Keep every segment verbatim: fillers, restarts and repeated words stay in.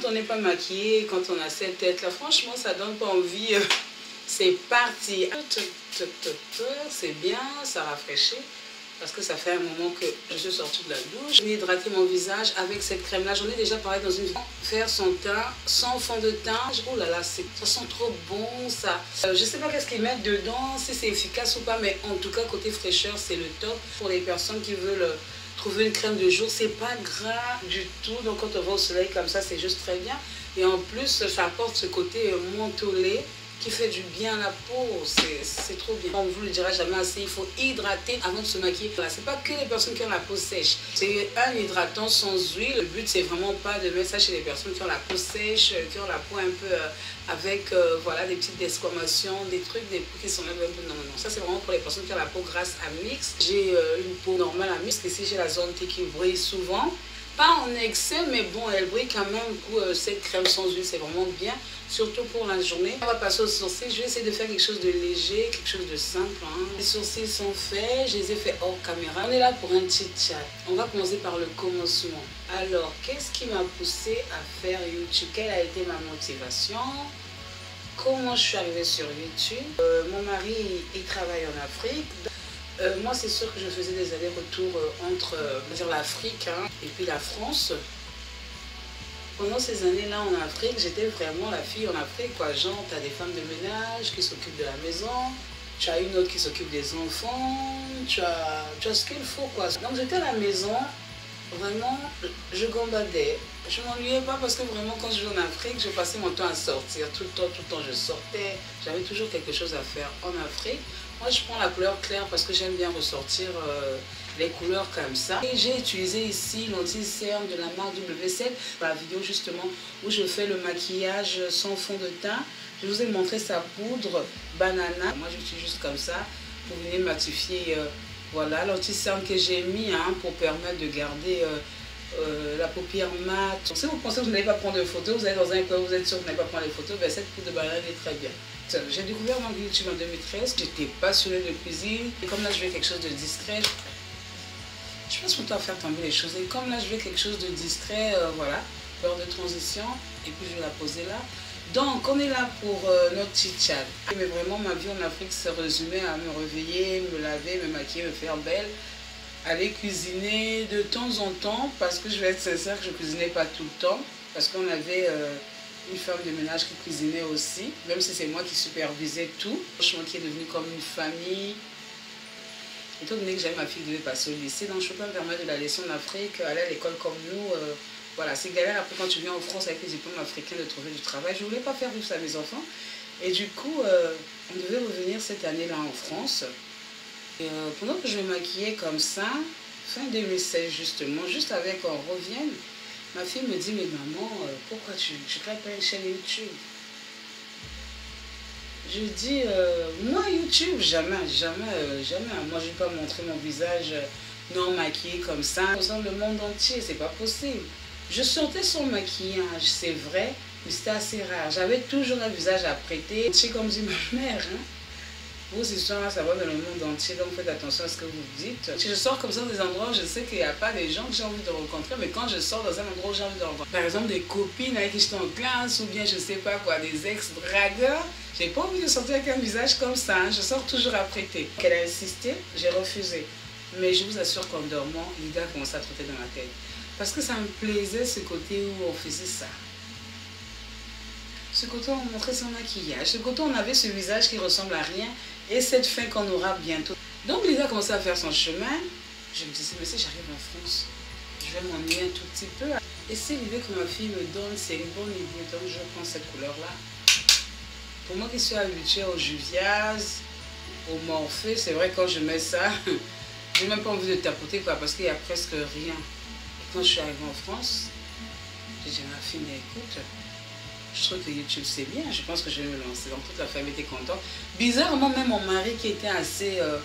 Quand on n'est pas maquillé, quand on a cette tête-là, franchement, ça donne pas envie. C'est parti. C'est bien, ça rafraîchit. Parce que ça fait un moment que je suis sortie de la douche. Je vais hydrater mon visage avec cette crème-là. J'en ai déjà parlé dans une vidéo. Faire son teint sans fond de teint. Oh là là, ça sent trop bon ça. Euh, je sais pas qu'est-ce qu'ils mettent dedans, si c'est efficace ou pas. Mais en tout cas, côté fraîcheur, c'est le top. Pour les personnes qui veulent trouver une crème de jour, c'est pas gras du tout. Donc quand on va au soleil comme ça, c'est juste très bien. Et en plus, ça apporte ce côté mentholé qui fait du bien à la peau, c'est trop bien. On vous le dira jamais assez, il faut hydrater avant de se maquiller. Voilà, c'est pas que les personnes qui ont la peau sèche. C'est un hydratant sans huile. Le but, c'est vraiment pas de mettre ça chez les personnes qui ont la peau sèche, qui ont la peau un peu euh, avec euh, voilà, des petites exclamations, des trucs, des peaux qui sont un peu... Non, non, non. Ça, c'est vraiment pour les personnes qui ont la peau grasse à mix. J'ai euh, une peau normale à mix, ici j'ai la zone T qui brille souvent. Pas en excès, mais bon, elle brille quand même. Pour, euh, cette crème sans huile, c'est vraiment bien, surtout pour la journée. On va passer aux sourcils. Je vais essayer de faire quelque chose de léger, quelque chose de simple. Hein. Les sourcils sont faits, je les ai faits hors caméra. On est là pour un petit chat. On va commencer par le commencement. Alors, qu'est-ce qui m'a poussé à faire YouTube? Quelle a été ma motivation? Comment je suis arrivée sur YouTube? euh, Mon mari, il travaille en Afrique. Euh, moi, c'est sûr que je faisais des allers-retours euh, entre euh, l'Afrique hein, et puis la France. Pendant ces années-là en Afrique, j'étais vraiment la fille en Afrique, quoi. Genre, tu as des femmes de ménage qui s'occupent de la maison, tu as une autre qui s'occupe des enfants, tu as, tu as ce qu'il faut, quoi. Donc, j'étais à la maison, vraiment, je gambadais. Je m'ennuyais pas parce que vraiment, quand je vais en Afrique, je passais mon temps à sortir. Tout le temps, tout le temps, je sortais. J'avais toujours quelque chose à faire en Afrique. Moi, je prends la couleur claire parce que j'aime bien ressortir euh, les couleurs comme ça. Et j'ai utilisé ici l'anti-cerne de la marque W sept. Dans la vidéo justement où je fais le maquillage sans fond de teint, je vous ai montré sa poudre banana. Moi, j'utilise juste comme ça pour venir matifier euh, voilà, l'anti-cerne que j'ai mis hein, pour permettre de garder euh, euh, la paupière mate. Donc, si vous pensez que vous n'allez pas prendre de photos, vous allez dans un coin, vous êtes sûr que vous n'allez pas prendre les photos, ben, cette poudre de banana est très bien. J'ai découvert mon YouTube en deux mille treize, j'étais passionnée de cuisine. Et comme là je veux quelque chose de discret, je pense qu'on doit faire tomber les choses. Et comme là je veux quelque chose de discret, euh, voilà, l'heure de transition, et puis je vais la poser là. Donc on est là pour euh, notre chit-chat. Mais vraiment ma vie en Afrique se résumait à me réveiller, me laver, me maquiller, me faire belle. Aller cuisiner de temps en temps, parce que je vais être sincère que je ne cuisinais pas tout le temps. Parce qu'on avait... Euh, une femme de ménage qui cuisinait aussi, même si c'est moi qui supervisais tout. Franchement, qui est devenue comme une famille. Étant donné que j'avais ma fille qui devait passer au lycée, donc je ne peux pas me permettre de la laisser en Afrique, aller à l'école comme nous. Euh, voilà, c'est galère. Après, quand tu viens en France avec les diplômes africains de trouver du travail, je ne voulais pas faire vivre ça à mes enfants. Et du coup, euh, on devait revenir cette année-là en France. Et, euh, pendant que je me maquillais comme ça, fin deux mille seize justement, juste avant qu'on revienne, ma fille me dit, mais maman, euh, pourquoi tu ne crées pas une chaîne YouTube? Je lui dis, euh, moi YouTube, jamais, jamais, euh, jamais. Moi, je ne vais pas montrer mon visage non maquillé comme ça. Ça ressemble le monde entier, c'est pas possible. Je sortais son maquillage, c'est vrai, mais c'était assez rare. J'avais toujours un visage à prêter. C'est comme dit ma mère, hein. Vos histoires, ça va dans le monde entier, donc faites attention à ce que vous dites. Si je sors comme ça dans des endroits où je sais qu'il n'y a pas des gens que j'ai envie de rencontrer, mais quand je sors dans un endroit où j'ai envie de rencontrer, par exemple des copines avec qui j'étais en classe, ou bien je sais pas quoi, des ex-dragueurs, j'ai pas envie de sortir avec un visage comme ça, hein. Je sors toujours à prêter. Qu'elle a insisté, j'ai refusé. Mais je vous assure qu'en dormant, l'idée a commencé à trotter dans ma tête. Parce que ça me plaisait ce côté où on faisait ça. Ce côté où on montrait son maquillage, ce côté où on avait ce visage qui ressemble à rien. Et cette fin qu'on aura bientôt. Donc Lisa a commencé à faire son chemin. Je me disais, mais si j'arrive en France, je vais m'ennuyer un tout petit peu. Et c'est l'idée que ma fille me donne, c'est une bonne idée. Donc je prends cette couleur-là. Pour moi qui suis habituée au Juviaz, au Morphée, c'est vrai quand je mets ça, j'ai même pas envie de tapoter quoi, parce qu'il n'y a presque rien. Et quand je suis arrivée en France, j'ai dit, ma fille, mais écoute, je trouve que YouTube c'est bien, je pense que je vais me lancer. Donc toute la famille était contente. Bizarrement, même mon mari qui était assez euh,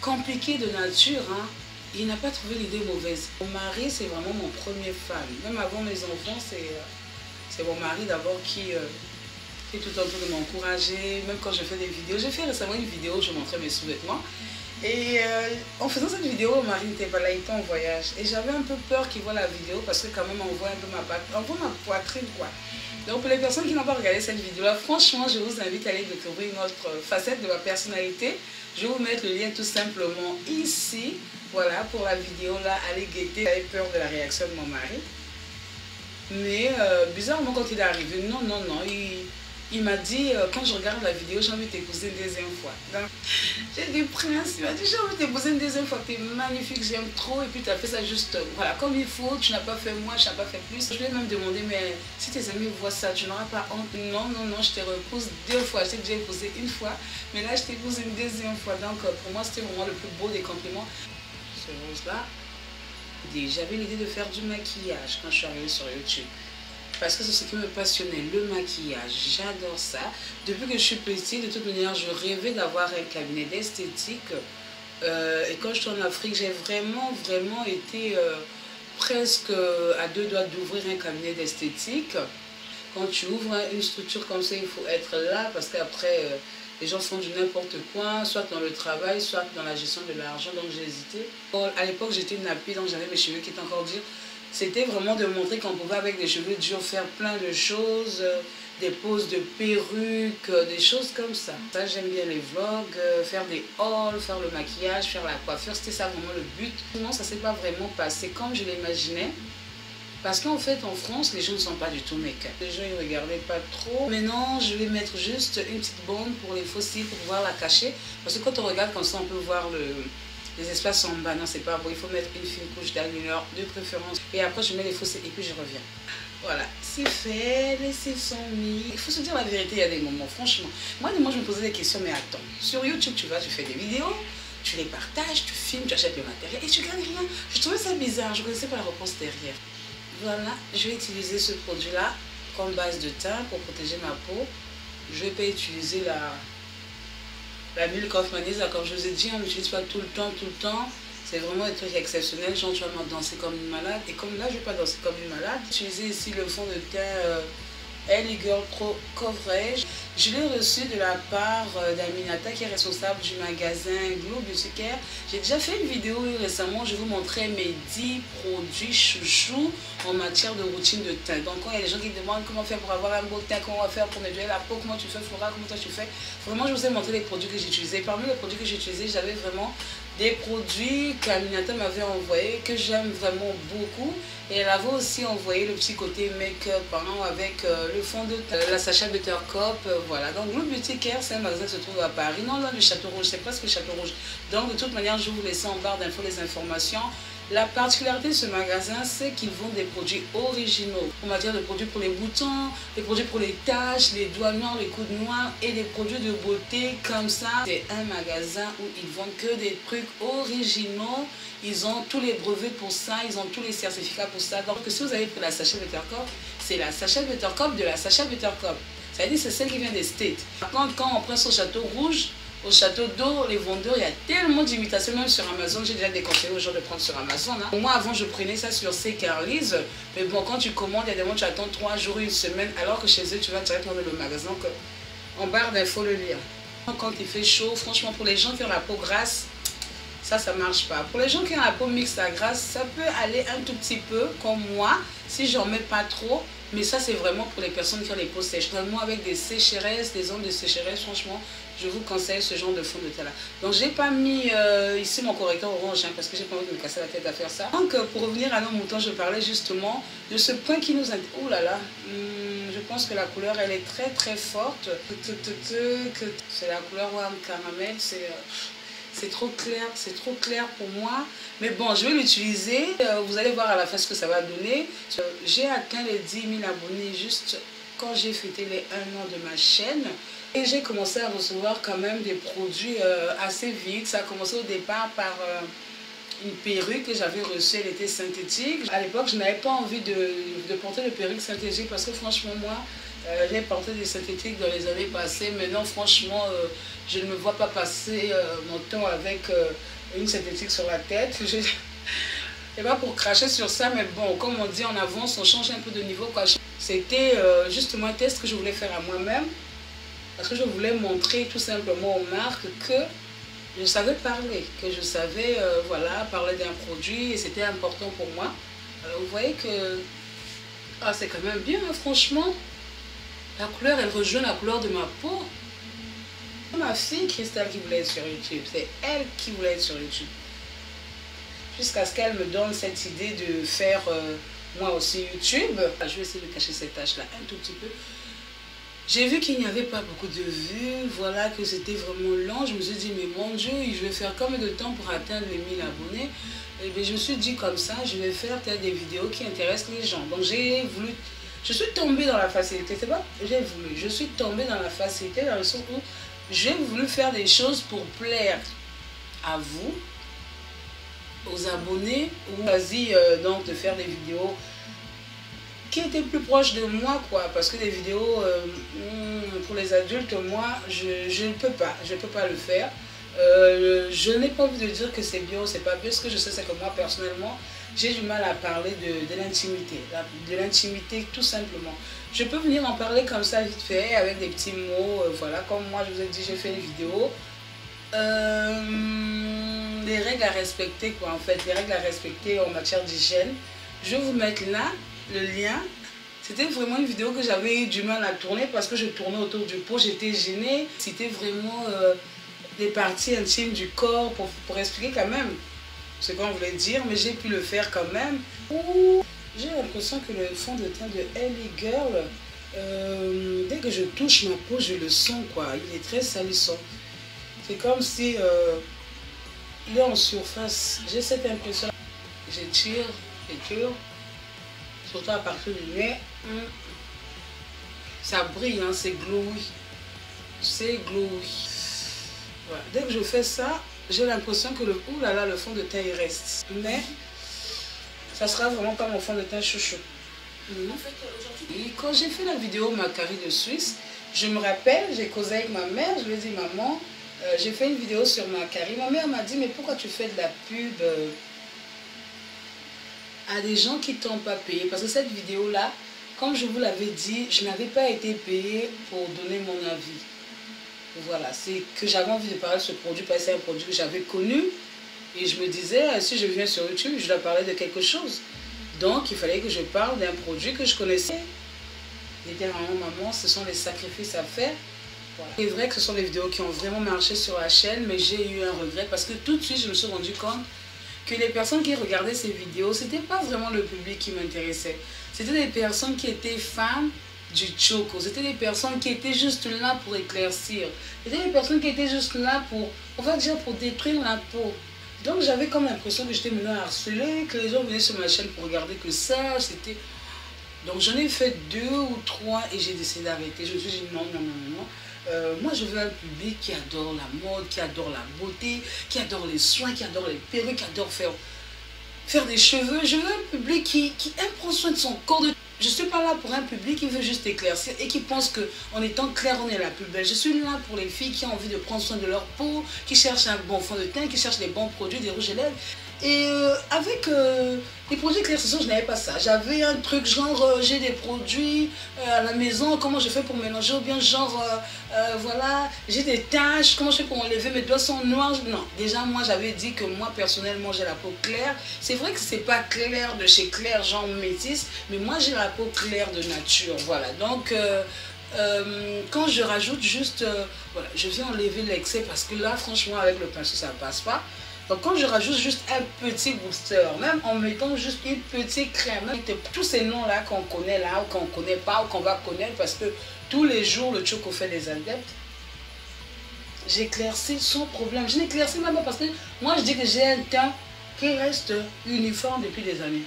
compliqué de nature, hein, il n'a pas trouvé l'idée mauvaise. Mon mari c'est vraiment mon premier fan. Même avant mes enfants, c'est euh, mon mari d'abord qui est euh, tout en train de m'encourager. Même quand je fais des vidéos, j'ai fait récemment une vidéo où je montrais mes sous-vêtements. Et euh, en faisant cette vidéo, Marie n'était pas là, il était en voyage. Et j'avais un peu peur qu'il voit la vidéo parce que quand même on voit un peu ma, on voit ma poitrine quoi. Donc pour les personnes qui n'ont pas regardé cette vidéo là, franchement je vous invite à aller découvrir une autre facette de ma personnalité. Je vais vous mettre le lien tout simplement ici. Voilà pour la vidéo là, allez guetter. J'avais peur de la réaction de mon mari. Mais euh, bizarrement quand il est arrivé, non non non, il... Il m'a dit, euh, quand je regarde la vidéo, j'ai envie de t'épouser une deuxième fois. J'ai dit, prince, il m'a dit, j'ai envie de t'épouser une deuxième fois, t'es magnifique, j'aime trop. Et puis tu as fait ça juste, voilà, comme il faut, tu n'as pas fait moi, tu n'as pas fait plus. Je lui ai même demandé, mais si tes amis voient ça, tu n'auras pas honte. Non, non, non, je te repousse deux fois. Je t'ai déjà épousé une fois, mais là, je t'épouse une deuxième fois. Donc, pour moi, c'était vraiment le plus beau des compliments. Ce rose-là, j'avais l'idée de faire du maquillage quand je suis arrivée sur YouTube. Parce que c'est ce qui me passionnait, le maquillage, j'adore ça. Depuis que je suis petite, de toute manière, je rêvais d'avoir un cabinet d'esthétique. Euh, et quand je suis en Afrique, j'ai vraiment, vraiment été euh, presque à deux doigts d'ouvrir un cabinet d'esthétique. Quand tu ouvres une structure comme ça, il faut être là parce qu'après, euh, les gens font du n'importe quoi, soit dans le travail, soit dans la gestion de l'argent, donc j'ai hésité. À l'époque, j'étais nappée, donc j'avais mes cheveux qui étaient encore durs. C'était vraiment de montrer qu'on pouvait avec des cheveux durs faire plein de choses, euh, des poses de perruques, euh, des choses comme ça. Ça j'aime bien les vlogs, euh, faire des hauls, faire le maquillage, faire la coiffure, c'était ça vraiment le but. Non, ça s'est pas vraiment passé comme je l'imaginais. Parce qu'en fait en France, les gens ne sont pas du tout make-up. Les gens ils regardaient pas trop. Maintenant je vais mettre juste une petite bande pour les faux cils pour pouvoir la cacher. Parce que quand on regarde comme ça on peut voir le... Les espaces en bas, non c'est pas bon, il faut mettre une fine couche d'eyeliner de préférence. Et après je mets les faux cils et puis je reviens. Voilà, c'est fait, les cils sont mis. Il faut se dire la vérité, il y a des moments, franchement. Moi, moi je me posais des questions, mais attends, sur YouTube tu vas, tu fais des vidéos, tu les partages, tu filmes, tu achètes le matériel et tu gagnes rien. Je trouvais ça bizarre, je ne connaissais pas la réponse derrière. Voilà, je vais utiliser ce produit là comme base de teint pour protéger ma peau. Je vais pas utiliser la... La Milk of Manis, comme je vous ai dit, on n'utilise pas tout le temps, tout le temps. C'est vraiment des trucs exceptionnels. Genre, tu vas danser comme une malade. Et comme là, je ne vais pas danser comme une malade. J'ai utilisé ici le fond de teint euh, L E Girl Pro Coverage. Je l'ai reçu de la part euh, d'Aminata, qui est responsable du magasin Glow Beauty Care. J'ai déjà fait une vidéo récemment. Je vous montrais mes dix produits chouchous en matière de routine de teint. Donc, quand il y a des gens qui demandent comment faire pour avoir un beau teint, comment on va faire pour nettoyer la peau, comment tu fais, Flora, comment toi tu fais. Vraiment, je vous ai montré les produits que j'utilisais. Parmi les produits que j'utilisais, j'avais vraiment des produits qu'Aminata m'avait envoyés, que j'aime vraiment beaucoup. Et elle avait aussi envoyé le petit côté make-up hein, avec euh, le fond de teint, la Sacha Buttercup. Euh, voilà, donc Glow Beauty Care, c'est un magasin qui se trouve à Paris, non loin du Château Rouge, c'est presque le Château Rouge. Donc de toute manière, je vais vous laisser en barre d'infos les informations. La particularité de ce magasin, c'est qu'ils vendent des produits originaux. En matière de produits pour les boutons, des produits pour les taches, les doigts noirs, les coudes noirs et des produits de beauté comme ça. C'est un magasin où ils vendent que des trucs originaux. Ils ont tous les brevets pour ça, ils ont tous les certificats pour ça. Donc si vous avez pris la Sacha Buttercup, c'est la Sacha Buttercup de la Sacha Buttercup. Ça veut dire c'est celle qui vient des States. Par contre, quand on prend son Château Rouge, au Château d'eau, les vendeurs, il y a tellement d'imitations, même sur Amazon, j'ai déjà déconseillé aux gens de prendre sur Amazon. Hein. Moi, avant, je prenais ça sur C. Carlys, mais bon, quand tu commandes, il y a des moments, tu attends trois jours, une semaine, alors que chez eux, tu vas directement dans le magasin. Donc, en barre d'infos, le lien. Quand il fait chaud, franchement, pour les gens qui ont la peau grasse, ça, ça marche pas. Pour les gens qui ont la peau mixte à grasse, ça peut aller un tout petit peu, comme moi, si j'en mets pas trop. Mais ça, c'est vraiment pour les personnes qui ont les peaux sèches. Normalement, avec des sécheresses, des zones de sécheresse, franchement, je vous conseille ce genre de fond de teint là. Donc, j'ai pas mis euh, ici mon correcteur orange hein, parce que j'ai pas envie de me casser la tête à faire ça. Donc, pour revenir à nos moutons, je parlais justement de ce point qui nous intéresse. Oh là là, hum, je pense que la couleur, elle est très très forte. C'est la couleur warm caramel, c'est... C'est trop clair, c'est trop clair pour moi. Mais bon, je vais l'utiliser. Vous allez voir à la fin ce que ça va donner. J'ai atteint les dix mille abonnés juste quand j'ai fêté les un an de ma chaîne. Et j'ai commencé à recevoir quand même des produits assez vite. Ça a commencé au départ par une perruque que j'avais reçue. Elle était synthétique. À l'époque, je n'avais pas envie de, de porter de perruque synthétique parce que franchement, moi... Euh, j'ai porté des synthétiques dans les années passées, mais non, franchement, euh, je ne me vois pas passer euh, mon temps avec euh, une synthétique sur la tête. Je... Et pas pour cracher sur ça, mais bon, comme on dit, en avance, on change un peu de niveau. C'était euh, justement un test que je voulais faire à moi-même, parce que je voulais montrer tout simplement aux marques que je savais parler, que je savais euh, voilà, parler d'un produit et c'était important pour moi. Alors vous voyez que ah, c'est quand même bien, hein, franchement. La couleur, elle rejoint la couleur de ma peau. Ma fille, Christelle, qui voulait être sur YouTube, c'est elle qui voulait être sur YouTube. Jusqu'à ce qu'elle me donne cette idée de faire euh, moi aussi YouTube. Je vais essayer de cacher cette tâche-là un tout petit peu. J'ai vu qu'il n'y avait pas beaucoup de vues, voilà, que c'était vraiment lent. Je me suis dit, mais mon Dieu, je vais faire combien de temps pour atteindre les mille abonnés? Et bien, je me suis dit comme ça, je vais faire des vidéos qui intéressent les gens. Donc, j'ai voulu... Je suis tombée dans la facilité, c'est pas j'ai voulu. Je suis tombée dans la facilité dans le sens où j'ai voulu faire des choses pour plaire à vous, aux abonnés, ou choisi euh, donc de faire des vidéos qui étaient plus proches de moi, quoi. Parce que des vidéos euh, pour les adultes, moi, je, je ne peux pas, je ne peux pas le faire. Euh, je n'ai pas envie de dire que c'est bio, c'est pas bio. Ce que je sais, c'est que moi, personnellement, j'ai du mal à parler de l'intimité, de l'intimité tout simplement. Je peux venir en parler comme ça vite fait, avec des petits mots, euh, voilà, comme moi je vous ai dit, j'ai fait des vidéos. Euh, les règles à respecter, quoi, en fait, les règles à respecter en matière d'hygiène. Je vais vous mettre là, le lien. C'était vraiment une vidéo que j'avais eu du mal à tourner parce que je tournais autour du pot, j'étais gênée. C'était vraiment euh, des parties intimes du corps pour, pour expliquer quand même ce qu'on voulait dire, mais j'ai pu le faire quand même. J'ai l'impression que le fond de teint de L A Girl, euh, dès que je touche ma peau, je le sens, quoi. Il est très salissant. C'est comme si euh, il est en surface. J'ai cette impression. J'étire, j'étire, surtout à partir du nez. Ça brille, hein, c'est glowy. C'est glowy. Voilà. Dès que je fais ça, j'ai l'impression que le, ouh là là, le fond de teint il reste. Mais ça sera vraiment comme mon fond de teint chouchou. Mmh. Et quand j'ai fait la vidéo Macari de Suisse, je me rappelle, j'ai causé avec ma mère, je lui ai dit maman, euh, j'ai fait une vidéo sur Macari. Ma mère m'a dit mais pourquoi tu fais de la pub euh, à des gens qui ne t'ont pas payé? Parce que cette vidéo là, comme je vous l'avais dit, je n'avais pas été payée pour donner mon avis. Voilà, c'est que j'avais envie de parler de ce produit parce que c'est un produit que j'avais connu et je me disais, si je viens sur YouTube, je dois parler de quelque chose. Donc, il fallait que je parle d'un produit que je connaissais. Littéralement, maman, ce sont les sacrifices à faire. Voilà. C'est vrai que ce sont des vidéos qui ont vraiment marché sur la chaîne, mais j'ai eu un regret parce que tout de suite, je me suis rendu compte que les personnes qui regardaient ces vidéos, c'était pas vraiment le public qui m'intéressait. C'était des personnes qui étaient fans du choco. C'était des personnes qui étaient juste là pour éclaircir. C'était des personnes qui étaient juste là pour, on va dire, pour détruire la peau. Donc j'avais comme l'impression que j'étais maintenant harcelée, que les gens venaient sur ma chaîne pour regarder que ça, c'était... Donc j'en ai fait deux ou trois et j'ai décidé d'arrêter. Je me suis dit non, non, non, non. Euh, moi je veux un public qui adore la mode, qui adore la beauté, qui adore les soins, qui adore les perruques, qui adore faire, faire des cheveux. Je veux un public qui, qui aime prendre soin de son corps, de... Je ne suis pas là pour un public qui veut juste éclaircir et qui pense qu'en étant clair, on est la plus belle. Je suis là pour les filles qui ont envie de prendre soin de leur peau, qui cherchent un bon fond de teint, qui cherchent des bons produits, des rouges à lèvres. Et euh, avec euh, les produits éclaircissants, je n'avais pas ça. J'avais un truc genre, euh, j'ai des produits euh, à la maison, comment je fais pour mélanger, ou bien genre, euh, euh, voilà, j'ai des taches, comment je fais pour enlever, mes doigts sont noirs. Non, déjà moi j'avais dit que moi personnellement j'ai la peau claire. C'est vrai que c'est pas clair de chez Claire, genre métisse, mais moi j'ai la peau claire de nature, voilà. Donc, euh, euh, quand je rajoute juste, euh, voilà, je viens enlever l'excès parce que là, franchement, avec le pinceau, ça passe pas. Donc quand je rajoute juste un petit booster, même en mettant juste une petite crème, tous ces noms-là qu'on connaît là, ou qu'on connaît pas, ou qu'on va connaître, parce que tous les jours, le choco fait des adeptes, j'éclaircis sans problème. Je n'éclaircis même pas parce que moi, je dis que j'ai un teint qui reste uniforme depuis des années.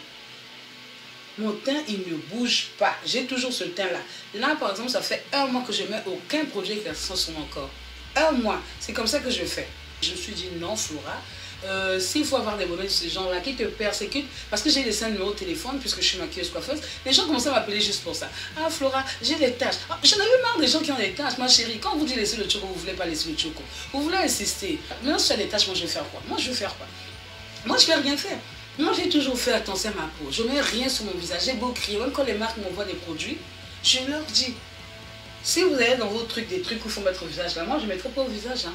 Mon teint, il ne bouge pas. J'ai toujours ce teint-là. Là, par exemple, ça fait un mois que je ne mets aucun produit éclaircissant sur mon corps. Un mois. C'est comme ça que je fais. Je me suis dit non, Flora. Euh, S'il faut avoir des modèles de ce genre-là qui te persécutent, parce que j'ai laissé un numéro de téléphone, puisque je suis maquilleuse coiffeuse, les gens commençaient à m'appeler juste pour ça. Ah, Flora, j'ai des tâches. Ah, j'en avais marre des gens qui ont des tâches, ma chérie. Quand vous dites laisser le choco, vous ne voulez pas laisser le choco. Vous voulez insister. Maintenant, si tu as des tâches, moi je vais faire quoi? Moi je vais faire quoi? Moi je vais rien faire. Moi j'ai toujours fait attention à ma peau. Je ne mets rien sur mon visage. J'ai beau crier. Même quand les marques m'envoient des produits, je leur dis si vous avez dans vos trucs des trucs où il faut mettre au visage, là, moi je ne mettrai pas au visage. Hein.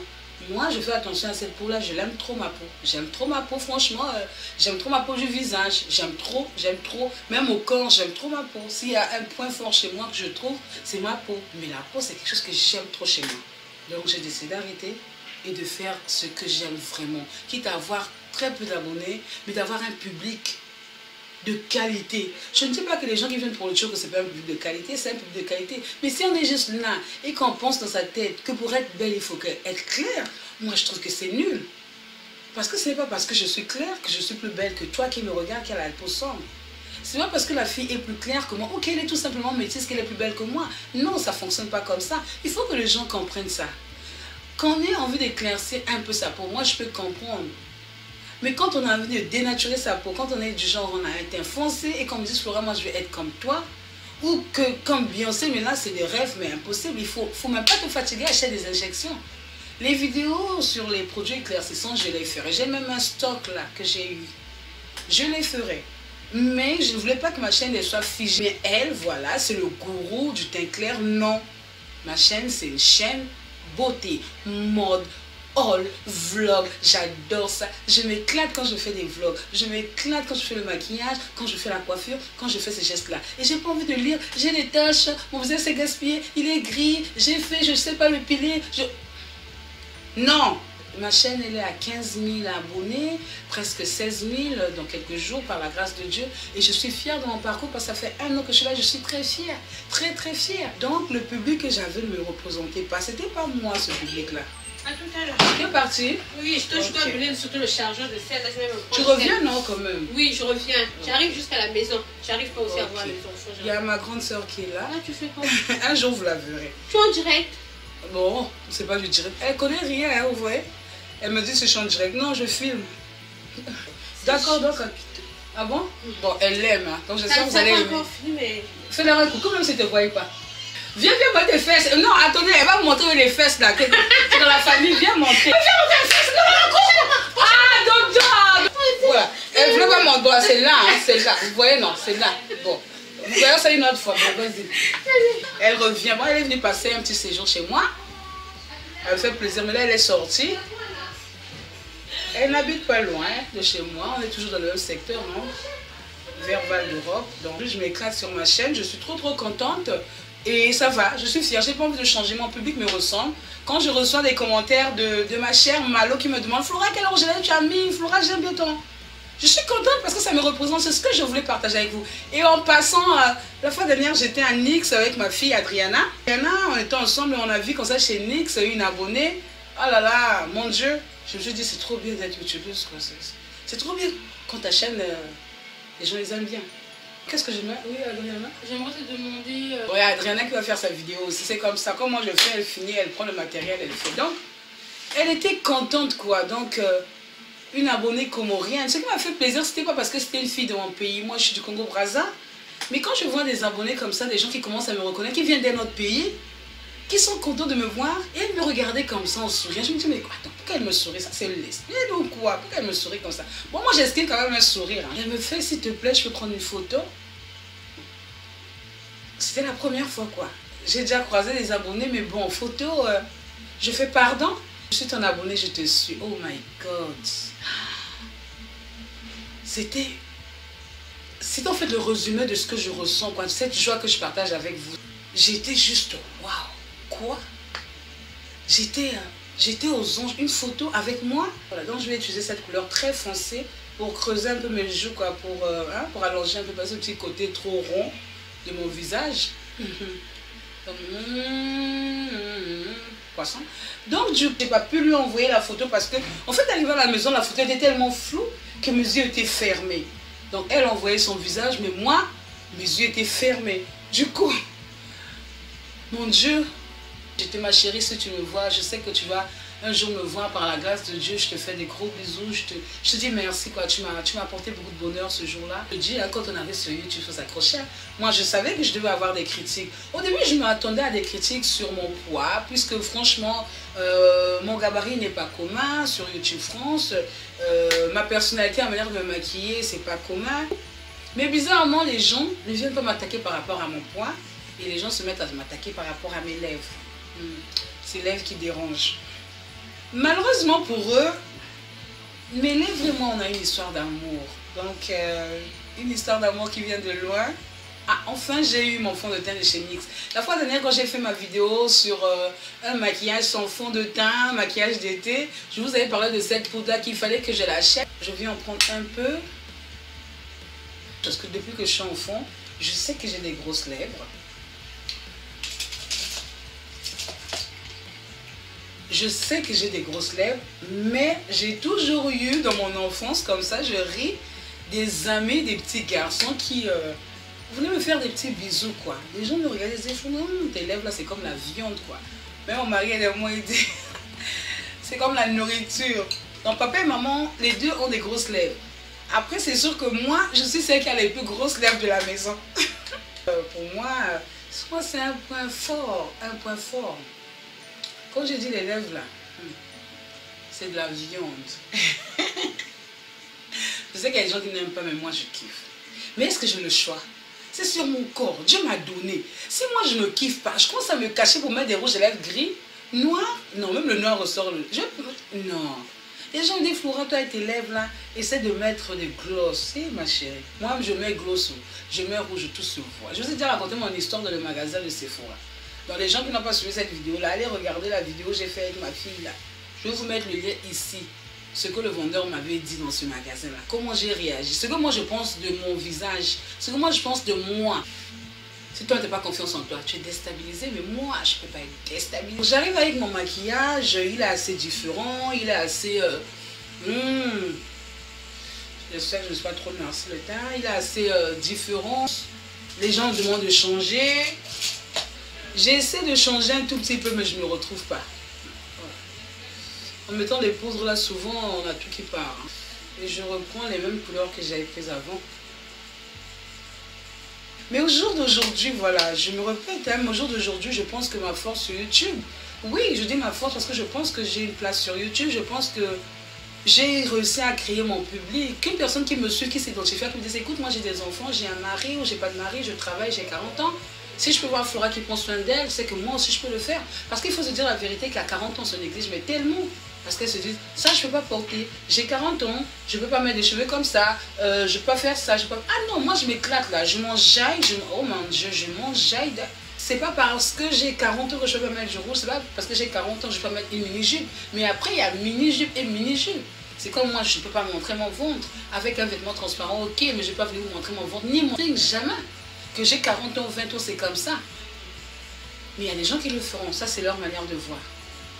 Moi, je fais attention à cette peau-là, je l'aime trop ma peau. J'aime trop ma peau, franchement, euh, j'aime trop ma peau du visage. J'aime trop, j'aime trop, même au corps, j'aime trop ma peau. S'il y a un point fort chez moi que je trouve, c'est ma peau. Mais la peau, c'est quelque chose que j'aime trop chez moi. Donc, j'ai décidé d'arrêter et de faire ce que j'aime vraiment. Quitte à avoir très peu d'abonnés, mais d'avoir un public de qualité. Je ne dis pas que les gens qui viennent pour le show que c'est pas un public de qualité, c'est un public de qualité. Mais si on est juste là et qu'on pense dans sa tête que pour être belle, il faut être claire, moi je trouve que c'est nul. Parce que ce n'est pas parce que je suis claire que je suis plus belle que toi qui me regarde, qui a la peau sombre. C'est pas parce que la fille est plus claire que moi, ok, elle est tout simplement métisse, qu'elle est plus belle que moi. Non, ça ne fonctionne pas comme ça. Il faut que les gens comprennent ça. Quand on a envie d'éclaircir un peu sa peau, moi je peux comprendre. Mais quand on a envie de dénaturer sa peau, quand on est du genre, on a un teint foncé et qu'on me dit, Flora, moi je vais être comme toi, ou que comme Beyoncé, mais là c'est des rêves, mais impossible, il ne faut, faut même pas te fatiguer à acheter des injections. Les vidéos sur les produits éclaircissants, je les ferai. J'ai même un stock là que j'ai eu. Je les ferai. Mais je ne voulais pas que ma chaîne soit figée. Mais elle, voilà, c'est le gourou du teint clair. Non. Ma chaîne, c'est une chaîne beauté, mode, all vlog, j'adore ça. Je m'éclate quand je fais des vlogs. Je m'éclate quand je fais le maquillage, quand je fais la coiffure, quand je fais ces gestes-là. Et j'ai pas envie de lire. J'ai des tâches. Mon visage s'est gaspillé. Il est gris. J'ai fait. Je sais pas le piler. Je... Non. Ma chaîne, elle est à quinze mille abonnés, presque seize mille dans quelques jours, par la grâce de Dieu. Et je suis fière de mon parcours parce que ça fait un an que je suis là. Je suis très fière. Très, très fière. Donc, le public que j'avais ne me représentait pas. C'était pas moi, ce public-là. À tout à l'heure. Tu es partie? Oui, je, te, okay. Je dois brûler surtout le chargeur de celle-là. Tu reviens, celle non, quand même? Oui, je reviens. J'arrive jusqu'à la maison. J'arrive pas aussi okay. à voir les enfants. Il y a ma grande soeur qui est là. Ah, tu fais quoi? Un jour, vous la verrez. Tu es en direct? Bon, c'est pas du direct. Elle connaît rien, hein, vous voyez? Elle me dit, je suis en direct. Non, je filme. D'accord, donc. Ah bon? Bon, elle l'aime. Hein. Donc, j'espère que vous allez aimer. Fais-leur un coucou, même si tu ne voyais pas. Viens, viens voir tes fesses. Non, attendez, elle va vous montrer les fesses là. C'est dans la famille, viens montrer. Viens montrer les fesses dans la cour. Ah, donc, donc. Voilà. Elle ne veut pas mon doigt, c'est là, hein, c'est là. Vous voyez, non, c'est là. Bon. Vous voyez, ça une autre fois. Bon, vas-y. Elle revient. Moi, bon, elle est venue passer un petit séjour chez moi. Elle me fait plaisir, mais là, elle est sortie. Elle n'habite pas loin de chez moi. On est toujours dans le même secteur, non? Vers Val d'Europe. Donc, je m'éclate sur ma chaîne. Je suis trop, trop contente. Et ça va, je suis fière, j'ai pas envie de changer, mon public me ressemble. Quand je reçois des commentaires de, de ma chère Malo qui me demande « Flora, quel rouge à lèvres tu as mis? Flora, j'aime bien ton... » Je suis contente parce que ça me représente, c'est ce que je voulais partager avec vous. Et en passant, la fois dernière, j'étais à N Y X avec ma fille Adriana. Adriana, on était ensemble et on a vu comme ça chez N Y X, une abonnée. Oh là là, mon Dieu, je me suis dit c'est trop bien d'être youtubeuse. C'est trop bien quand ta chaîne, les gens les aiment bien. Qu'est-ce que je mets? Oui, Adriana. J'aimerais te demander... Euh... Oui, Adriana qui va faire sa vidéo aussi. C'est comme ça. Comme moi, je fais, elle finit, elle prend le matériel, elle fait. Donc, elle était contente, quoi. Donc, euh, une abonnée comorienne. Ce qui m'a fait plaisir, c'était pas parce que c'était une fille de mon pays. Moi, je suis du Congo-Brazza. Mais quand je vois des abonnés comme ça, des gens qui commencent à me reconnaître, qui viennent d'un autre pays, qui sont contents de me voir, et elles me regardaient comme ça en souriant. Je me dis, mais quoi, attends, pourquoi elle me sourit? Ça, c'est l'esprit ou quoi? Pourquoi elle me sourit comme ça? Bon, moi, j'estime quand même un sourire. Hein. Elle me fait, s'il te plaît, je peux prendre une photo. C'était la première fois, quoi. J'ai déjà croisé des abonnés, mais bon, photo, euh, je fais pardon. Je suis ton abonné, je te suis. Oh my God. C'était... C'est en fait le résumé de ce que je ressens, quoi. Cette joie que je partage avec vous. J'étais juste, waouh. Quoi? J'étais j'étais aux anges, une photo avec moi. Voilà, donc je vais utiliser cette couleur très foncée pour creuser un peu mes joues, quoi, pour, euh, hein, pour allonger un peu pas ce petit côté trop rond de mon visage. Donc, mm, mm, mm, poisson. Donc je n'ai pas pu lui envoyer la photo parce que, en fait, arrivé à la maison, la photo était tellement floue que mes yeux étaient fermés. Donc elle envoyait son visage, mais moi, mes yeux étaient fermés. Du coup, mon Dieu. J'étais ma chérie, si tu me vois, je sais que tu vas un jour me voir par la grâce de Dieu. Je te fais des gros bisous. Je te, je te dis merci, quoi. Tu m'as apporté beaucoup de bonheur ce jour-là. Je te dis, hein, quand on arrive sur YouTube, il faut s'accrocher. Moi, je savais que je devais avoir des critiques. Au début, je m'attendais à des critiques sur mon poids, puisque franchement, euh, mon gabarit n'est pas commun sur YouTube France. Euh, ma personnalité, ma manière de me maquiller, c'est pas commun. Mais bizarrement, les gens ne viennent pas m'attaquer par rapport à mon poids et les gens se mettent à m'attaquer par rapport à mes lèvres. Mmh. Ces lèvres qui dérangent. Malheureusement pour eux, mes lèvres et moi, on a une histoire d'amour. Donc, euh, une histoire d'amour qui vient de loin. Ah, enfin, j'ai eu mon fond de teint de chez N Y X. La fois dernière, quand j'ai fait ma vidéo sur euh, un maquillage sans fond de teint, maquillage d'été, je vous avais parlé de cette poudre qu'il fallait que je l'achète. Je viens en prendre un peu. Parce que depuis que je suis en fond, je sais que j'ai des grosses lèvres. Je sais que j'ai des grosses lèvres, mais j'ai toujours eu dans mon enfance, comme ça, je ris, des amis, des petits garçons qui euh, voulaient me faire des petits bisous, quoi. Les gens me regardaient, ils disaient, mmm, tes lèvres là, c'est comme la viande, quoi. Mais mon mari, elle m'a dit, c'est comme la nourriture. Donc papa et maman, les deux ont des grosses lèvres. Après, c'est sûr que moi, je suis celle qui a les plus grosses lèvres de la maison. Pour moi, je crois que c'est un point fort, un point fort. Quand j'ai dit les lèvres là, c'est de la viande. Je sais qu'il y a des gens qui n'aiment pas, mais moi je kiffe. Mais est-ce que j'ai le choix? C'est sur mon corps, Dieu m'a donné. Si moi je ne kiffe pas, je commence à me cacher pour mettre des rouges à lèvres gris, noir. Non, même le noir ressort. Le... Je... Non. Les gens disent, Flora, toi et tes lèvres là, essaie de mettre des gloss. Eh ma chérie, moi je mets gloss, je mets rouge, tout se voit. Je vous ai déjà raconté mon histoire dans le magasin de Sephora. Donc les gens qui n'ont pas suivi cette vidéo là, allez regarder la vidéo que j'ai faite avec ma fille là. Je vais vous mettre le lien ici. Ce que le vendeur m'avait dit dans ce magasin là. Comment j'ai réagi. Ce que moi je pense de mon visage. Ce que moi je pense de moi. Si toi tu n'as pas confiance en toi, tu es déstabilisé. Mais moi je ne peux pas être déstabilisée. J'arrive avec mon maquillage. Il est assez différent. Il est assez... Euh, hmm, j'espère que je ne suis pas trop noircie le teint. Il est assez euh, différent. Les gens demandent de changer. J'essaie de changer un tout petit peu, mais je ne me retrouve pas. Voilà. En mettant des poudres là, souvent, on a tout qui part. Hein. Et je reprends les mêmes couleurs que j'avais prises avant. Mais au jour d'aujourd'hui, voilà, je me répète, hein, mais au jour d'aujourd'hui, je pense que ma force sur YouTube... Oui, je dis ma force parce que je pense que j'ai une place sur YouTube. Je pense que j'ai réussi à créer mon public. Qu'une personne qui me suit, qui s'identifie, qui me dit « Écoute, moi j'ai des enfants, j'ai un mari ou j'ai pas de mari, je travaille, j'ai quarante ans. » Si je peux voir Flora qui prend soin d'elle, c'est que moi aussi je peux le faire. Parce qu'il faut se dire la vérité qu'à quarante ans, on se néglige, mais tellement. Parce qu'elles se disent, ça je ne peux pas porter, j'ai quarante ans, je ne peux pas mettre des cheveux comme ça, euh, je ne peux pas faire ça, je peux pas... Ah non, moi je m'éclate là, je m'enjaille, je... oh mon Dieu, je m'enjaille. De... C'est pas parce que j'ai quarante ans que je peux pas mettre du rouge, c'est pas parce que j'ai quarante ans que je peux pas mettre une mini-jupe. Mais après, il y a mini-jupe et mini-jupe. C'est comme moi, je ne peux pas montrer mon ventre avec un vêtement transparent, ok, mais je ne vais pas venir vous montrer mon ventre, ni mon ring, jamais. Que j'ai quarante ans, vingt ans, c'est comme ça. Mais il y a des gens qui le feront. Ça, c'est leur manière de voir.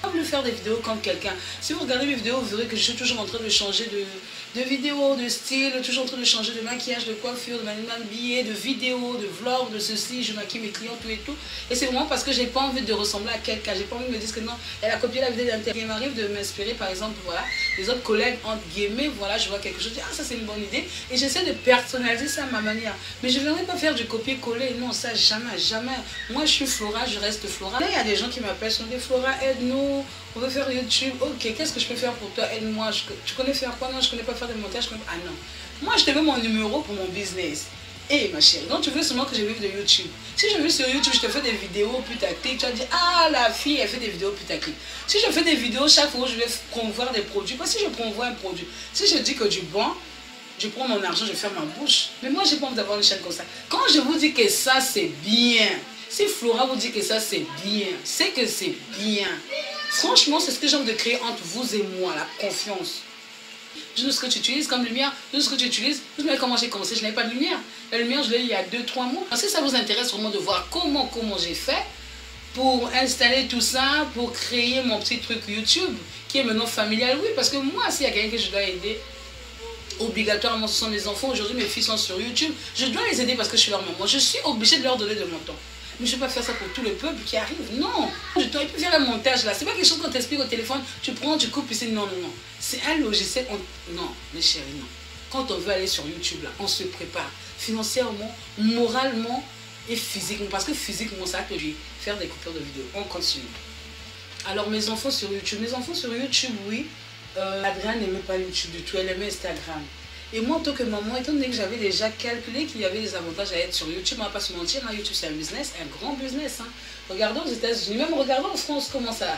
Je ne peux pas faire des vidéos comme quelqu'un. Si vous regardez mes vidéos, vous verrez que je suis toujours en train de changer de, de vidéo, de style, toujours en train de changer de maquillage, de coiffure, de manière de billets, de vidéos, de vlogs, de ceci. Je maquille mes clients, tout et tout. Et c'est vraiment parce que je n'ai pas envie de ressembler à quelqu'un. Je n'ai pas envie de me dire que non, elle a copié la vidéo d'intérieur. Il m'arrive de m'inspirer, par exemple, voilà, les autres collègues, entre guillemets, voilà, je vois quelque chose, je dis, ah, ça c'est une bonne idée. Et j'essaie de personnaliser ça à ma manière. Mais je ne viendrai pas faire du copier-coller. Non, ça, jamais, jamais. Moi, je suis Flora, je reste Flora. Là, il y a des gens qui m'appellent, sont des Flora, aide-nous. On veut faire YouTube, ok, qu'est-ce que je peux faire pour toi? Aide-moi, tu connais faire quoi? Non, je connais pas faire des montages. Connais... Ah non, moi je te veux mon numéro pour mon business. Hé hey, ma chérie, donc tu veux seulement que je vive de YouTube. Si je vis sur YouTube, je te fais des vidéos putaclic, tu vas dire, ah la fille, elle fait des vidéos putaclic. Si je fais des vidéos chaque fois, je vais promouvoir des produits. Pas si je promouvoir un produit, si je dis que du bon, je prends mon argent, je ferme ma bouche. Mais moi j'ai pas envie d'avoir une chaîne comme ça. Quand je vous dis que ça c'est bien, si Flora vous dit que ça c'est bien, c'est que c'est bien. Franchement, c'est ce que j'ai envie de créer entre vous et moi, la confiance. Tout ce que tu utilises comme lumière, tout ce que tu utilises, vous savez comment j'ai commencé, je n'avais pas de lumière. La lumière, je l'ai eu il y a deux trois mois. Alors, si ça vous intéresse vraiment de voir comment, comment j'ai fait pour installer tout ça, pour créer mon petit truc YouTube, qui est maintenant familial, oui, parce que moi, s'il y a quelqu'un que je dois aider, obligatoirement, ce sont mes enfants. Aujourd'hui, mes filles sont sur YouTube. Je dois les aider parce que je suis leur maman. Je suis obligée de leur donner de mon temps. Mais je ne vais pas faire ça pour tout le peuple qui arrive. Non, je t'aurais pu faire un montage là. C'est pas quelque chose qu'on t'explique au téléphone. Tu prends, tu coupes, c'est non, non, non. C'est un logiciel. On... Non, mes chéris, non. Quand on veut aller sur YouTube là, on se prépare financièrement, moralement et physiquement. Parce que physiquement, ça que je vais faire des coupures de vidéos. On continue. Alors mes enfants sur YouTube, mes enfants sur YouTube, oui. Euh, Adriana n'aimait pas YouTube du tout. Elle aimait Instagram. Et moi, en tant que maman, étant donné que j'avais déjà calculé qu'il y avait des avantages à être sur YouTube, on ne va pas se mentir, hein, YouTube c'est un business, un grand business. Hein. Regardons aux États-Unis, même regardons en France comment ça,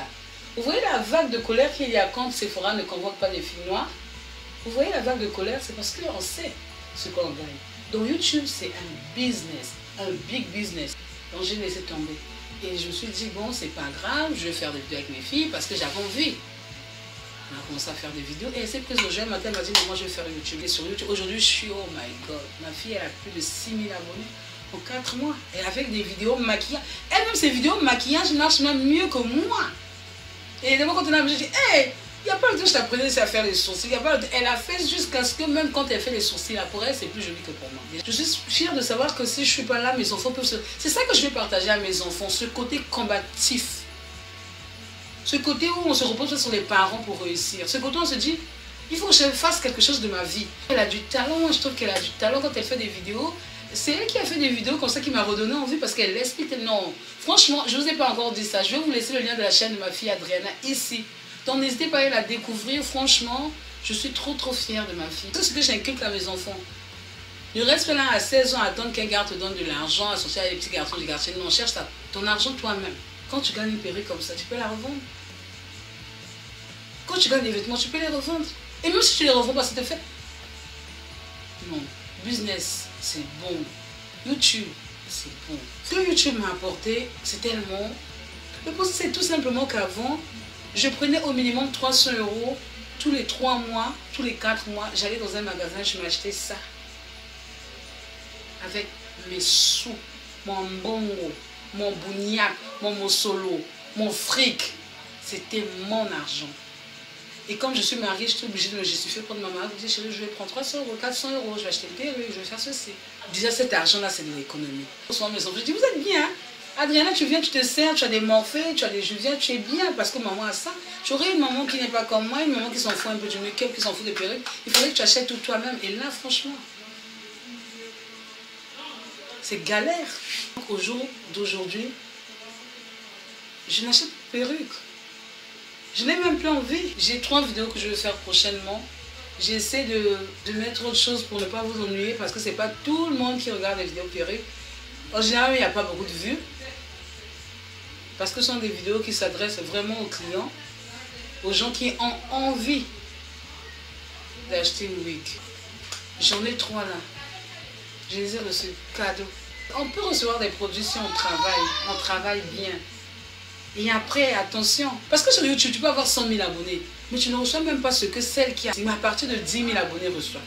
Vous voyez la vague de colère qu'il y a quand Sephora ne convoque pas les filles noires? Vous voyez la vague de colère, c'est parce qu'on sait ce qu'on gagne. Donc YouTube, c'est un business, un big business. Donc j'ai laissé tomber. Et je me suis dit, bon, c'est pas grave, je vais faire des vidéos avec mes filles parce que j'avais envie. On a commencé à faire des vidéos et elle s'est prise au jeu. Matin, elle m'a dit, maman, je vais faire YouTube. Et sur YouTube, aujourd'hui, je suis, oh my god, ma fille, elle a plus de six mille abonnés en quatre mois. Et avec des vidéos maquillage. Elle-même, ses vidéos maquillage marchent même mieux que moi. Et de moi, quand on a dit, hey, il n'y a pas le temps que je t'apprenais à faire les sourcils. Y a pas le... Elle a fait jusqu'à ce que même quand elle fait les sourcils, là, pour elle, c'est plus joli que pour moi. Je suis fière de savoir que si je ne suis pas là, mes enfants peuvent se... C'est ça que je vais partager à mes enfants, ce côté combatif. Ce côté où on se repose sur les parents pour réussir. Ce côté où on se dit, il faut que je fasse quelque chose de ma vie. Elle a du talent, je trouve qu'elle a du talent quand elle fait des vidéos. C'est elle qui a fait des vidéos comme ça qui m'a redonné envie parce qu'elle explique tellement. Franchement, je ne vous ai pas encore dit ça. Je vais vous laisser le lien de la chaîne de ma fille Adriana ici. Donc n'hésitez pas à la découvrir. Franchement, je suis trop trop fière de ma fille. C'est ce que j'inculque à mes enfants. Ne reste pas là à seize ans à attendre qu'un gars te donne de l'argent, associé à des petits garçons du quartier. Non, cherche ta, ton argent toi-même. Quand tu gagnes une perruque comme ça, tu peux la revendre. Quand tu gagnes des vêtements, tu peux les revendre. Et même si tu les revends pas, ça te fait. Non, business, c'est bon. YouTube, c'est bon. Ce que YouTube m'a apporté, c'est tellement... Le point, c'est tout simplement qu'avant, je prenais au minimum trois cents euros tous les trois mois, tous les quatre mois. J'allais dans un magasin, je m'achetais ça. Avec mes sous, mon bongo, mon bougnac, mon mosolo, mon fric. C'était mon argent. Et comme je suis mariée, je suis obligée de me justifier pour ma maman. Je dis, chérie, je vais prendre trois cents euros, quatre cents euros, je vais acheter une perruque, je vais faire ceci. Déjà, cet argent-là, c'est de l'économie. Je dis, vous êtes bien. Adriana, tu viens, tu te sers, tu as des Morphées, tu as des Juviaz, tu es bien parce que maman a ça. Tu aurais une maman qui n'est pas comme moi, une maman qui s'en fout un peu du make-up, qui s'en fout des perruques. Il faudrait que tu achètes tout toi-même. Et là, franchement, c'est galère. Donc, au jour d'aujourd'hui, je n'achète pas de perruque. Je n'ai même plus envie. J'ai trois vidéos que je vais faire prochainement. J'essaie de, de mettre autre chose pour ne pas vous ennuyer parce que c'est pas tout le monde qui regarde les vidéos perruques. En général, il n'y a pas beaucoup de vues parce que ce sont des vidéos qui s'adressent vraiment aux clients, aux gens qui ont envie d'acheter une wig. J'en ai trois là. Je les ai reçus cadeaux. On peut recevoir des produits si on travaille, on travaille bien. Et après, attention, parce que sur YouTube, tu peux avoir cent mille abonnés, mais tu ne reçois même pas ce que celle qui a à partir de dix mille abonnés reçoit.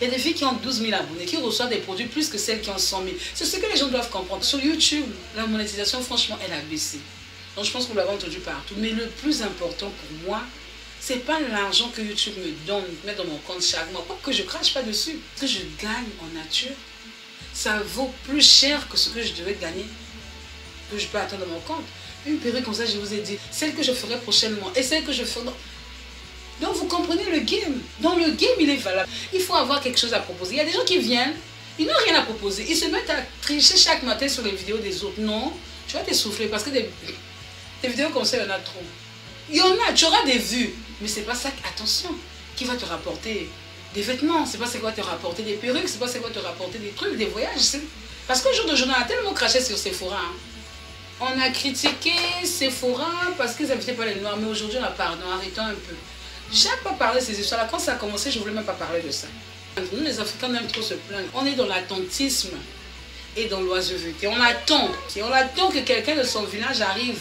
Il y a des filles qui ont douze mille abonnés, qui reçoivent des produits plus que celles qui ont cent mille. C'est ce que les gens doivent comprendre. Sur YouTube, la monétisation, franchement, elle a baissé. Donc je pense que vous l'avez entendu partout. Mais le plus important pour moi, ce n'est pas l'argent que YouTube me donne, met dans mon compte chaque mois. Pas que je crache pas dessus. Ce que je gagne en nature, ça vaut plus cher que ce que je devais gagner, que je peux attendre dans mon compte. Une période comme ça, je vous ai dit, celle que je ferai prochainement et celle que je ferai... Donc vous comprenez le game. Dans le game, il est valable. Il faut avoir quelque chose à proposer. Il y a des gens qui viennent, ils n'ont rien à proposer. Ils se mettent à tricher chaque matin sur les vidéos des autres. Non, tu vas t'essouffler parce que des, des vidéos comme ça, il y en a trop. Il y en a, tu auras des vues. Mais c'est pas ça, attention, qui va te rapporter des vêtements. C'est pas ça qui va te rapporter des perruques. C'est pas ça qui va te rapporter des trucs, des voyages. Parce qu'au jour d'aujourd'hui, on a tellement craché sur Sephora. Hein. On a critiqué Sephora parce qu'ils n'invitaient pas les noirs. Mais aujourd'hui, on a pardon, arrêtons un peu. J'ai pas parlé de ces histoires-là. Quand ça a commencé, je ne voulais même pas parler de ça. Nous, les Africains, on aime trop se plaindre. On est dans l'attentisme et dans l'oisiveté. On attend. Et on attend que quelqu'un de son village arrive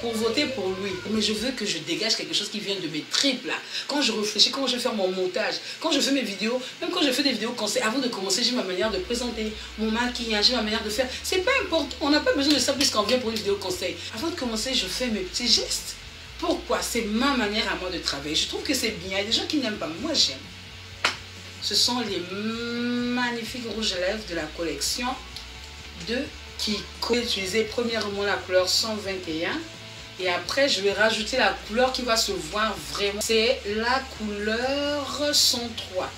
pour voter pour lui. Mais je veux que je dégage quelque chose qui vient de mes tripes, là. Quand je réfléchis, quand je fais mon montage, quand je fais mes vidéos, même quand je fais des vidéos conseils, avant de commencer, j'ai ma manière de présenter, mon maquillage, j'ai ma manière de faire. C'est pas important. On n'a pas besoin de ça puisqu'on vient pour une vidéo conseil. Avant de commencer, je fais mes petits gestes. Pourquoi? C'est ma manière à moi de travailler. Je trouve que c'est bien. Il y a des gens qui n'aiment pas. Moi, j'aime. Ce sont les magnifiques rouges à lèvres de la collection de Kiko. J'ai utilisé premièrement la couleur cent vingt et un. Et après, je vais rajouter la couleur qui va se voir vraiment. C'est la couleur cent trois.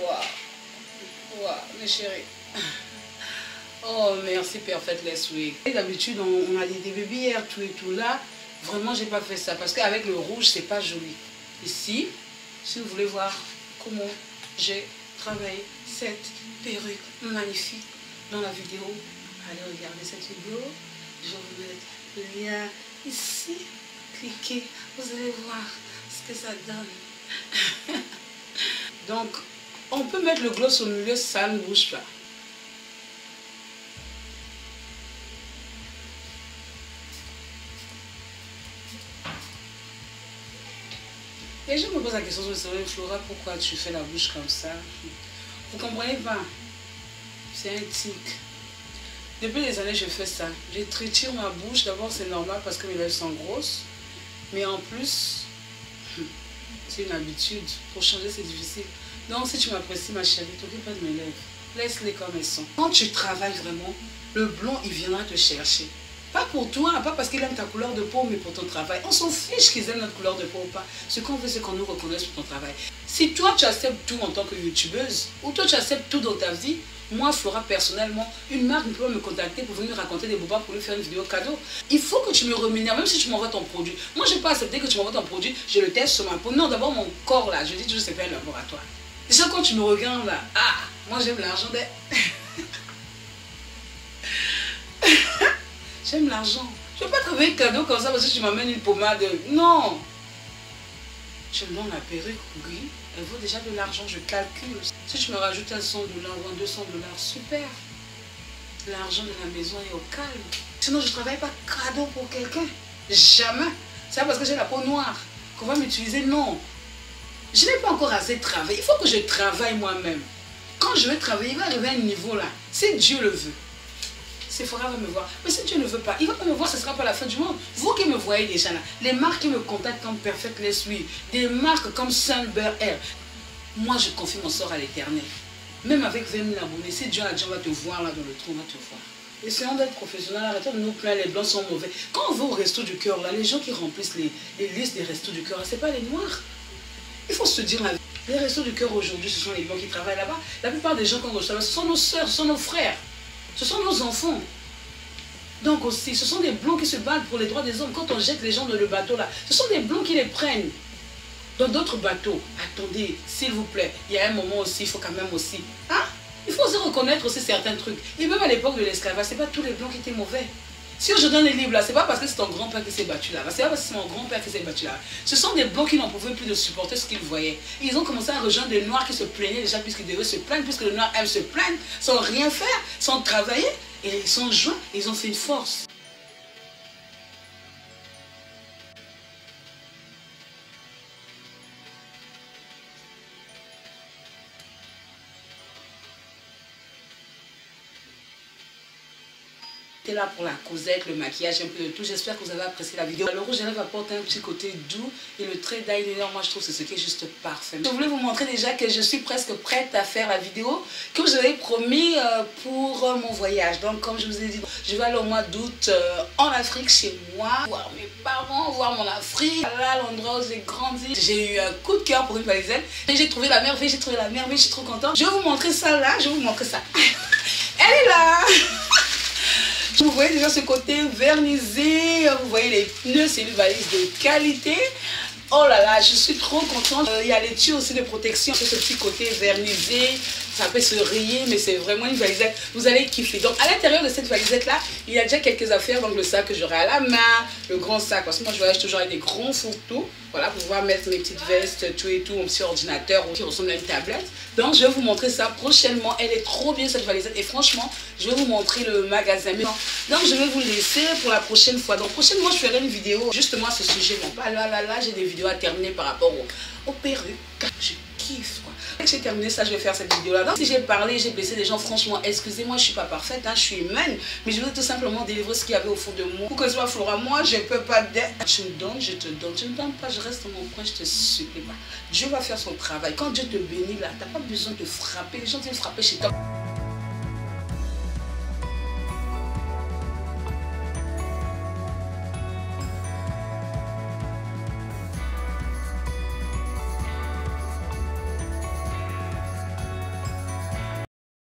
Wow. Wow, mes chéris. Oh, merci PerfectLaceWig. D'habitude, on, on a des baby-hairs, tout et tout là. Vraiment, j'ai pas fait ça parce qu'avec le rouge, c'est pas joli. Ici, si vous voulez voir comment j'ai travaillé cette perruque magnifique dans la vidéo, allez regarder cette vidéo. Je vous mets le lien ici. Cliquez, vous allez voir ce que ça donne. Donc, on peut mettre le gloss au milieu, ça ne bouge pas. Et je me pose la question, Flora, pourquoi tu fais la bouche comme ça? Vous comprenez pas? C'est un tic. Depuis des années, je fais ça. Je tritire ma bouche. D'abord, c'est normal parce que mes lèvres sont grosses. Mais en plus, c'est une habitude. Pour changer, c'est difficile. Donc, si tu m'apprécies, ma chérie, t'occupe pas de mes lèvres. Laisse-les comme elles sont. Quand tu travailles vraiment, le blond, il viendra te chercher. Pas pour toi, pas parce qu'il aime ta couleur de peau, mais pour ton travail. On s'en fiche qu'ils aiment notre couleur de peau ou pas. Ce qu'on veut, c'est qu'on nous reconnaisse pour ton travail. Si toi, tu acceptes tout en tant que youtubeuse, ou toi, tu acceptes tout dans ta vie, moi, Flora, personnellement, une marque ne peut pas me contacter pour venir raconter des bobas pour lui faire une vidéo cadeau. Il faut que tu me rémunères, même si tu m'envoies ton produit. Moi, je n'ai pas accepté que tu m'envoies ton produit, je le teste sur ma peau. Non, d'abord, mon corps, là, je dis toujours, c'est pas un laboratoire. Et ça, quand tu me regardes, là, ah, moi, j'aime l'argent des... J'aime l'argent. Je ne vais pas trouver un cadeau comme ça parce que tu m'amènes une pommade. Non. Je me donne la perruque, oui. Elle vaut déjà de l'argent, je calcule. Si tu me rajoutes un cent dollars ou un deux cents dollars, super. L'argent de la maison est au calme. Sinon, je ne travaille pas cadeau pour quelqu'un. Jamais. C'est parce que j'ai la peau noire qu'on va m'utiliser. Non. Je n'ai pas encore assez de travail. Il faut que je travaille moi-même. Quand je vais travailler, il va arriver à un niveau là. Si Dieu le veut. Sephora va me voir. Mais si Dieu ne veut pas, il ne va pas me voir, ce ne sera pas la fin du monde. Vous qui me voyez déjà là, les marques qui me contactent comme PerfectLaceWig, des marques comme Sun Bear Hair, moi je confie mon sort à l'éternel. Même avec vingt mille abonnés, si Dieu a dit on va te voir là dans le trou, on va te voir. Essayons d'être professionnels, arrêtons de nous plaindre, les blancs sont mauvais. Quand on va au resto du cœur là, les gens qui remplissent les, les listes des restos du cœur, ce n'est pas les noirs. Il faut se dire la vérité. Les restos du cœur aujourd'hui, ce sont les blancs qui travaillent là-bas. La plupart des gens qu'on reçoit, ce sont nos soeurs, ce sont nos frères. Ce sont nos enfants. Donc aussi, ce sont des blancs qui se battent pour les droits des hommes. Quand on jette les gens dans le bateau là, ce sont des blancs qui les prennent dans d'autres bateaux. Attendez, s'il vous plaît, il y a un moment aussi, il faut quand même aussi. Hein? Il faut aussi reconnaître aussi certains trucs. Et même à l'époque de l'esclavage, ce n'est pas tous les blancs qui étaient mauvais. Si aujourd'hui dans les livres là, ce n'est pas parce que c'est ton grand-père qui s'est battu là-bas. Ce n'est pas parce que c'est mon grand-père qui s'est battu là-bas. Ce sont des blancs qui n'en pouvaient plus de supporter ce qu'ils voyaient. Ils ont commencé à rejoindre des noirs qui se plaignaient déjà puisqu'ils devaient se plaindre, puisque les noirs aiment se plaindre, sans rien faire, sans travailler. Et ils sont joints, ils ont fait une force. Là pour la causette, le maquillage, un peu de tout. J'espère que vous avez apprécié la vidéo. Le rouge à lèvres apporte un petit côté doux et le trait d'eyeliner, moi je trouve que c'est ce qui est juste parfait. Je voulais vous montrer déjà que je suis presque prête à faire la vidéo que je vous avais promis pour mon voyage. Donc comme je vous ai dit, je vais aller au mois d'août en Afrique chez moi, voir mes parents, voir mon Afrique. Voilà l'endroit où j'ai grandi. J'ai eu un coup de cœur pour une paysanne et j'ai trouvé la merveille, j'ai trouvé la merveille, je suis trop contente. Je vais vous montrer ça là, je vais vous montrer ça. Elle est là. Vous voyez déjà ce côté vernisé, vous voyez les pneus, c'est une valise de qualité. Oh là là, je suis trop contente. Il euh, y a les tuyaux aussi de protection, c'est ce petit côté vernisé, ça peut se rayer, mais c'est vraiment une valisette. Vous allez kiffer. Donc à l'intérieur de cette valisette là, il y a déjà quelques affaires, donc le sac que j'aurai à la main, le grand sac, parce que moi je voyage toujours avec des grands fourre-tout. Voilà, pour pouvoir mettre mes petites vestes, tout et tout, mon petit ordinateur qui ressemble à une tablette. Donc, je vais vous montrer ça prochainement. Elle est trop bien cette valisette. Et franchement, je vais vous montrer le magasin. Donc, je vais vous laisser pour la prochaine fois. Donc, prochainement, je ferai une vidéo justement à ce sujet. Bon, là, là, là, là j'ai des vidéos à terminer par rapport au, au perruque. Je kiffe, quoi. Dès que j'ai terminé ça, je vais faire cette vidéo-là. Donc, si j'ai parlé, j'ai blessé des gens, franchement, excusez-moi, je ne suis pas parfaite, hein, je suis humaine. Mais je voulais tout simplement délivrer ce qu'il y avait au fond de moi. Pour que ce soit Flora, moi, je ne peux pas... Tu me donnes, je te donne. Tu ne me donnes pas, je reste dans mon coin, je te supplie pas. Dieu va faire son travail. Quand Dieu te bénit, là, tu n'as pas besoin de frapper. Les gens viennent frapper chez toi.